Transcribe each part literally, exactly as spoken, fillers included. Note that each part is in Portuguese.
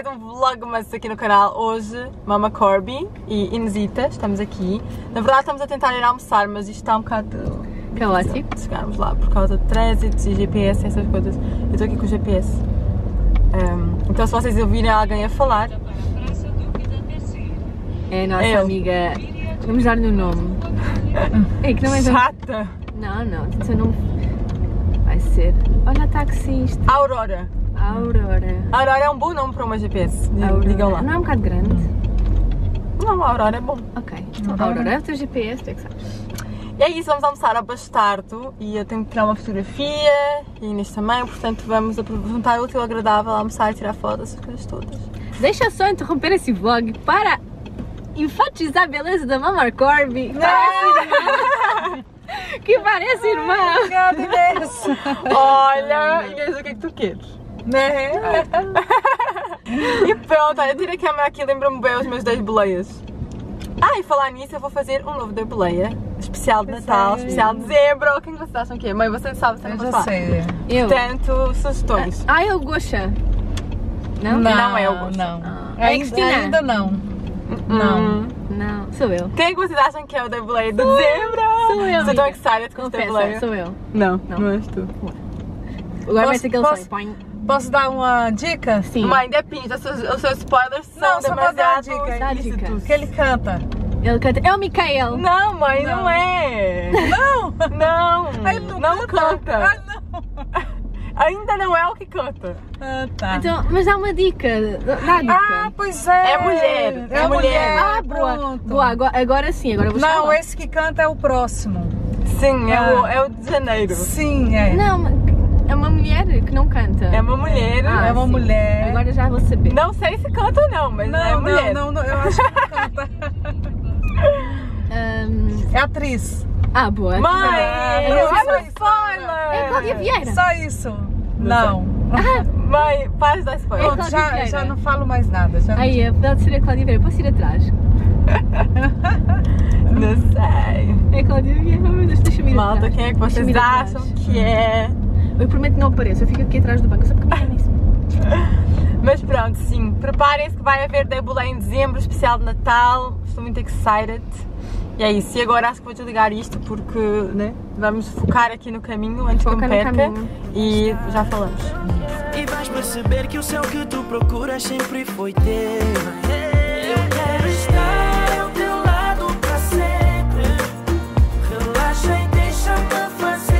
mais um vlogmas aqui no canal. Hoje, Mama Corby e Inezita, estamos aqui. Na verdade estamos a tentar ir almoçar, mas isto está um bocado caótico chegarmos lá por causa de trânsitos e G P S, essas coisas. Eu estou aqui com o G P S. Um, então se vocês ouvirem alguém a falar... É a nossa eu. amiga... Vamos dar-lhe o nome. É que não é chata! Não, não, se eu não... Vai ser... Olha a taxista! Aurora! Aurora. Aurora é um bom nome para uma G P S, Aurora. Digam lá. Não é um bocado grande? Não, a Aurora é bom. Ok, então Aurora. Aurora é o teu G P S, tu é que sabes. E é isso, vamos almoçar ao Bastardo e eu tenho que tirar uma fotografia e Inês também, portanto vamos aproveitar o útil e agradável, almoçar e tirar fotos, essas coisas todas. Deixa só interromper esse vlog para enfatizar a beleza da Mama Corby. Que parece irmã! Obrigada, Inês! Olha, Inês, o que é que tu queres? Né? E pronto, olha, tira a câmera aqui, lembra-me bem os meus dois boleias. Ah, e falar nisso, eu vou fazer um novo de boleia especial de Natal, especial de dezembro. Quem vocês acham que é? Mãe, você sabe, você não pode falar. Eu. Portanto, sugestões. Ah, é o Gosha? Não? Não, não é o Gosha. Não. Ah. É a Cristina? Ainda não. Não. Hum. Não, sou eu. Quem vocês acham que é o de boleia de dezembro? Sou eu. Estou tão excited com o de boleia. Sou eu. Não, não, não és tu. Agora vai ser aquele sonho. Posso dar uma dica? Sim. Mãe, depende, os seus, os seus spoilers são não, demasiados. Não, só dica. Que ele canta. Ele canta. É o Micael. Não, mãe, não, não é. Não. Não. Ele não, não canta. canta. Ah, não. Ainda não é o que canta. Ah, tá. Então, mas dá uma dica. Dá a dica. Ah, pois é. É mulher. É, é mulher. mulher. Ah, boa. Boa, agora, agora sim. Agora eu vou Não, chamar. esse que canta é o próximo. Sim, ah. é, o, é o de janeiro. Sim, é. Não, é uma mulher que não canta. É uma mulher. Ah, é uma sim. mulher. Agora já vou saber. Não sei se canta ou não, mas não, é mulher. Não, não, não, eu acho que canta. um... É atriz. Ah, boa. Mãe, é, é, é spoiler. É a Cláudia Vieira. Só isso. Não. Ah. Mãe, para de dar spoiler. É já, já não falo mais nada. Já Aí, não... pode ser a Cláudia Vieira. Posso ir atrás? Não sei. É a Cláudia Vieira. Meu Deus, deixa-me ir atrás. Malta, quem é que vocês acham que é? Eu prometo que não apareço, eu fico aqui atrás do banco, só porque eu nisso. Mas pronto, sim, preparem-se que vai haver Day Boleia em dezembro, especial de Natal, estou muito excited. E é isso, e agora acho que vou desligar isto porque né, vamos focar aqui no caminho antes que me perca e já falamos. E vais perceber que o céu que tu procuras sempre foi teu. Eu quero estar ao teu lado para sempre. Relaxa e deixa-me fazer.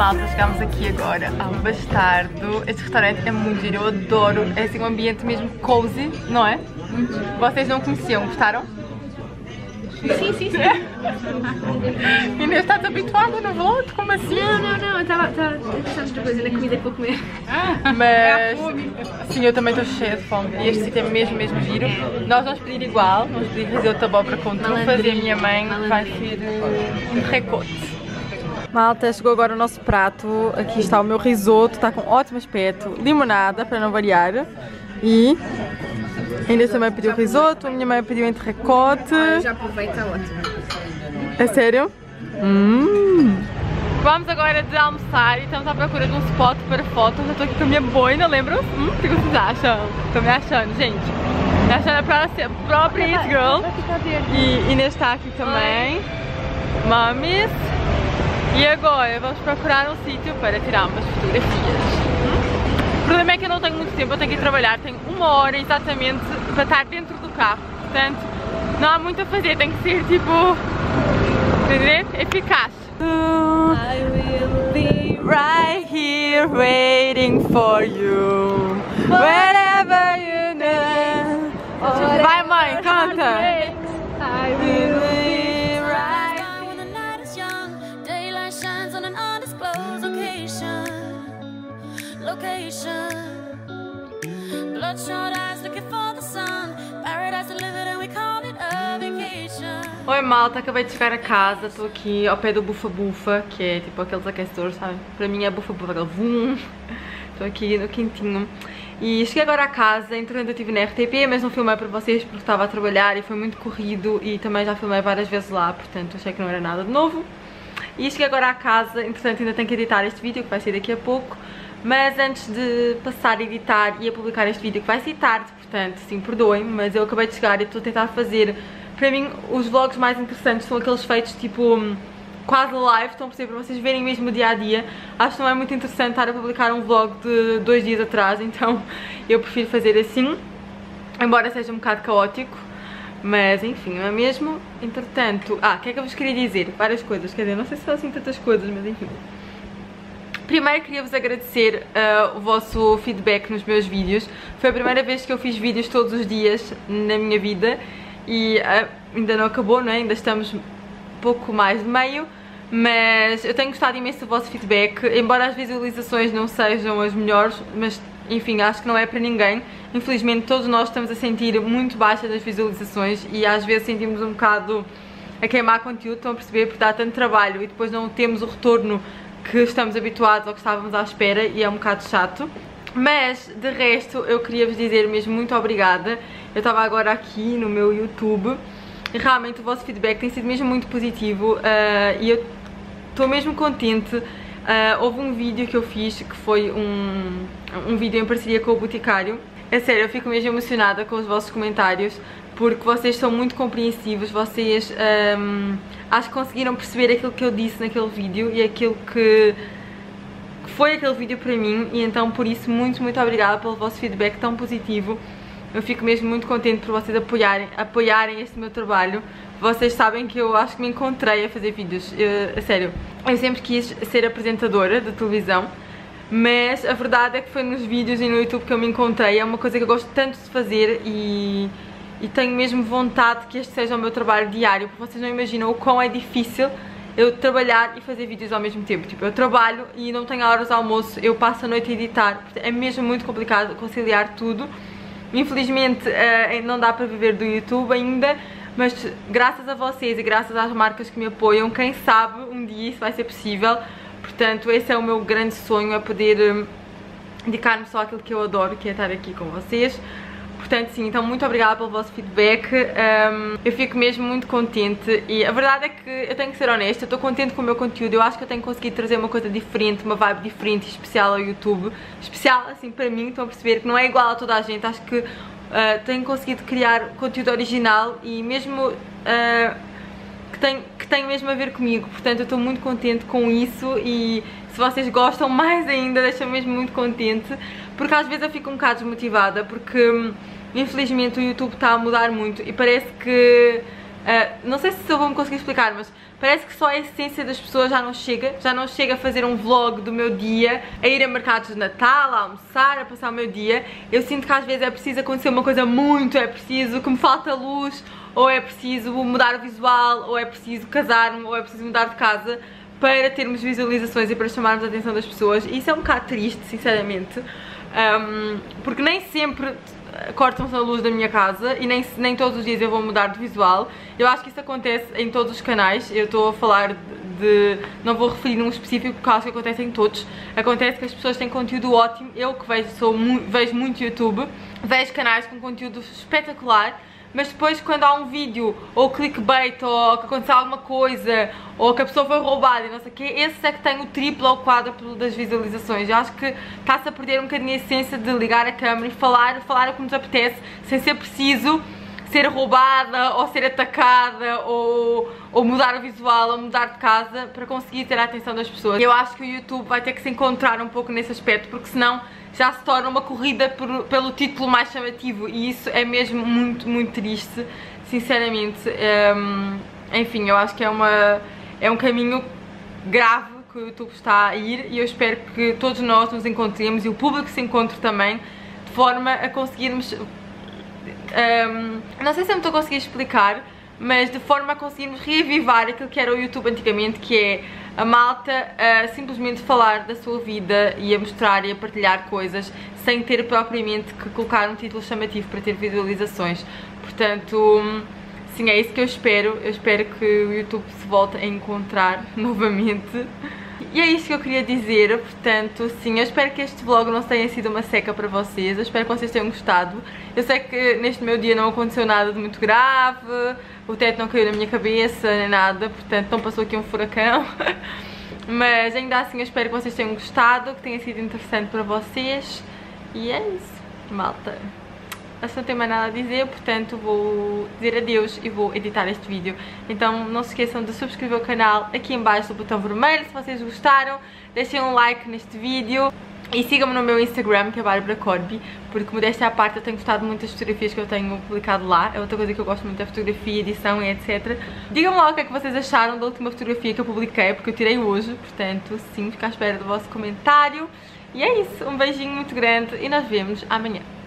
Malta, chegámos aqui agora ao Bastardo. Este restaurante é muito giro, eu adoro. É assim um ambiente mesmo cozy, não é? Vocês não conheciam, gostaram? Sim, sim, sim. Inês, estás habituada no vlog? Como assim? Não, não, não, eu estava pensando outra coisa na comida que vou comer. Mas, sim, eu também estou cheia de fome. E este sítio é mesmo, mesmo giro. Nós vamos pedir igual, vamos pedir fazer outra abóbora com trufas e a minha mãe vai ser um recote. Malta, chegou agora o nosso prato, aqui está o meu risoto, está com ótimo aspecto, limonada para não variar e ainda também pediu risoto, a minha mãe pediu entrecote. Ah, já aproveita, ótimo. É sério? Hum. Vamos agora desalmoçar e estamos à procura de um spot para fotos, eu estou aqui com a minha boina, lembram? Hum, o que vocês acham? Estão me achando, gente? Me achando para ser a própria It Girl e Inês está aqui também. Mamis. E agora vamos procurar um sítio para tirar umas fotografias. Hum? O problema é que eu não tenho muito tempo, eu tenho que ir trabalhar, tenho uma hora exatamente para estar dentro do carro. Portanto, não há muito a fazer, tem que ser tipo, entender? Eficaz. I will be right here waiting for you. Wherever you know. Vai mãe, canta! I will be Oi malta, acabei de chegar a casa, estou aqui ao pé do bufa-bufa, que é tipo aqueles aquecedores, sabe? Para mim é bufa-bufa, aquele vum. Estou aqui no quentinho. E cheguei agora à casa, entretanto eu estive na R T P, mas não filmei para vocês porque estava a trabalhar e foi muito corrido e também já filmei várias vezes lá, portanto achei que não era nada de novo. E cheguei agora à casa, entretanto ainda tenho que editar este vídeo, que vai sair daqui a pouco. Mas antes de passar a editar e a publicar este vídeo, que vai ser tarde, portanto, sim, perdoem-me, mas eu acabei de chegar e estou a tentar fazer... Para mim, os vlogs mais interessantes são aqueles feitos, tipo, quase live, estão a perceber, para vocês verem mesmo o dia-a-dia. Acho que não é muito interessante estar a publicar um vlog de dois dias atrás, então eu prefiro fazer assim, embora seja um bocado caótico, mas enfim, não é mesmo? Entretanto, ah, o que é que eu vos queria dizer? Várias coisas, quer dizer, não sei se são assim tantas coisas, mas enfim... Primeiro queria-vos agradecer uh, o vosso feedback nos meus vídeos. Foi a primeira vez que eu fiz vídeos todos os dias na minha vida e uh, ainda não acabou, não é? Ainda estamos pouco mais de meio, mas eu tenho gostado imenso do vosso feedback, embora as visualizações não sejam as melhores, mas enfim, acho que não é para ninguém. Infelizmente todos nós estamos a sentir muito baixa das visualizações e às vezes sentimos um bocado a queimar conteúdo, estão a perceber, porque dá tanto trabalho e depois não temos o retorno que estamos habituados ao que estávamos à espera e é um bocado chato. Mas, de resto, eu queria vos dizer mesmo muito obrigada. Eu estava agora aqui no meu YouTube e realmente o vosso feedback tem sido mesmo muito positivo uh, e eu estou mesmo contente. Uh, houve um vídeo que eu fiz que foi um, um vídeo em parceria com o Boticário. É sério, eu fico mesmo emocionada com os vossos comentários, porque vocês são muito compreensivos, vocês um, acho que conseguiram perceber aquilo que eu disse naquele vídeo e aquilo que foi aquele vídeo para mim, e então por isso muito, muito obrigada pelo vosso feedback tão positivo. Eu fico mesmo muito contente por vocês apoiarem, apoiarem este meu trabalho. Vocês sabem que eu acho que me encontrei a fazer vídeos, eu, a sério. Eu sempre quis ser apresentadora de televisão, mas a verdade é que foi nos vídeos e no YouTube que eu me encontrei. É uma coisa que eu gosto tanto de fazer e... E tenho mesmo vontade que este seja o meu trabalho diário, porque vocês não imaginam o quão é difícil eu trabalhar e fazer vídeos ao mesmo tempo. Tipo, eu trabalho e não tenho horas de almoço, eu passo a noite a editar. É mesmo muito complicado conciliar tudo. Infelizmente não dá para viver do YouTube ainda, mas graças a vocês e graças às marcas que me apoiam, quem sabe um dia isso vai ser possível. Portanto, esse é o meu grande sonho, é poder dedicar-me só àquilo que eu adoro, que é estar aqui com vocês. Portanto, sim, então muito obrigada pelo vosso feedback, um, eu fico mesmo muito contente e a verdade é que eu tenho que ser honesta, eu estou contente com o meu conteúdo, eu acho que eu tenho conseguido trazer uma coisa diferente, uma vibe diferente e especial ao YouTube, especial assim para mim, estão a perceber que não é igual a toda a gente, acho que uh, tenho conseguido criar conteúdo original e mesmo uh, que, tem, que tem mesmo a ver comigo, portanto eu estou muito contente com isso e... Se vocês gostam mais ainda, deixa-me mesmo muito contente, porque às vezes eu fico um bocado desmotivada, porque infelizmente o YouTube está a mudar muito e parece que, uh, não sei se eu vou-me conseguir explicar, mas parece que só a essência das pessoas já não chega, já não chega a fazer um vlog do meu dia, a ir a mercados de Natal, a almoçar, a passar o meu dia. Eu sinto que às vezes é preciso acontecer uma coisa muito, é preciso que me falta luz, ou é preciso mudar o visual, ou é preciso casar-me, ou é preciso mudar de casa, para termos visualizações e para chamarmos a atenção das pessoas. Isso é um bocado triste, sinceramente, um, porque nem sempre cortam-se a luz da minha casa e nem, nem todos os dias eu vou mudar de visual. Eu acho que isso acontece em todos os canais, eu estou a falar de... não vou referir um específico porque acho que acontece em todos. Acontece que as pessoas têm conteúdo ótimo, eu que vejo, sou, vejo muito YouTube, vejo canais com conteúdo espetacular, mas depois quando há um vídeo, ou clickbait, ou que aconteceu alguma coisa, ou que a pessoa foi roubada e não sei o quê, esse é que tem o triplo ou o quádruplo das visualizações. Eu acho que está-se a perder um bocadinho a essência de ligar a câmera e falar, falar o que nos apetece, sem ser preciso ser roubada, ou ser atacada, ou, ou mudar o visual, ou mudar de casa, para conseguir ter a atenção das pessoas. Eu acho que o YouTube vai ter que se encontrar um pouco nesse aspecto, porque senão já se torna uma corrida por, pelo título mais chamativo, e isso é mesmo muito, muito triste, sinceramente. Hum, enfim, eu acho que é, uma, é um caminho grave que o YouTube está a ir, e eu espero que todos nós nos encontremos, e o público se encontre também, de forma a conseguirmos... Um, não sei se eu me estou a conseguir explicar, mas de forma a conseguirmos reavivar aquilo que era o YouTube antigamente, que é a malta a simplesmente falar da sua vida e a mostrar e a partilhar coisas sem ter propriamente que colocar um título chamativo para ter visualizações. Portanto, sim, é isso que eu espero. Eu espero que o YouTube se volte a encontrar novamente. E é isso que eu queria dizer, portanto, sim, eu espero que este vlog não tenha sido uma seca para vocês, eu espero que vocês tenham gostado. Eu sei que neste meu dia não aconteceu nada de muito grave, o teto não caiu na minha cabeça, nem nada, portanto não passou aqui um furacão. Mas ainda assim eu espero que vocês tenham gostado, que tenha sido interessante para vocês. E é isso, malta. Acho que não tem mais nada a dizer, portanto vou dizer adeus e vou editar este vídeo. Então não se esqueçam de subscrever o canal aqui em baixo do botão vermelho se vocês gostaram. Deixem um like neste vídeo e sigam-me no meu Instagram, que é Bárbara Corby, porque modéstia à parte eu tenho gostado muito das fotografias que eu tenho publicado lá. É outra coisa que eu gosto muito, da fotografia, edição e etcétera. Digam-me lá o que é que vocês acharam da última fotografia que eu publiquei, porque eu tirei hoje, portanto sim, fico à espera do vosso comentário. E é isso, um beijinho muito grande e nós vemos amanhã.